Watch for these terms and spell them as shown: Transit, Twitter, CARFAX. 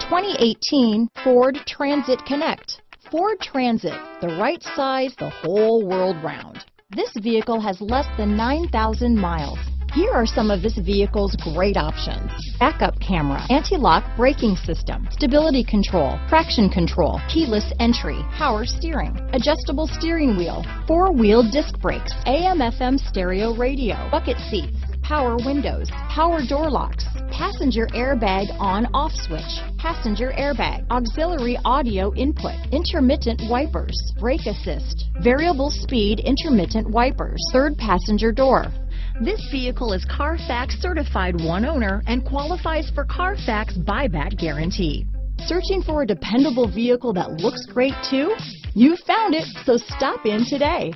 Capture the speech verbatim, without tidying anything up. twenty eighteen Ford Transit Connect. Ford Transit, the right size the whole world round. This vehicle has less than nine thousand miles. Here are some of this vehicle's great options. Backup camera, anti-lock braking system, stability control, traction control, keyless entry, power steering, adjustable steering wheel, four-wheel disc brakes, A M F M stereo radio, bucket seats, power windows, power door locks, passenger airbag on-off switch, passenger airbag, auxiliary audio input, intermittent wipers, brake assist, variable speed intermittent wipers, third passenger door. This vehicle is Carfax certified one owner and qualifies for Carfax buyback guarantee. Searching for a dependable vehicle that looks great too? You found it, so stop in today.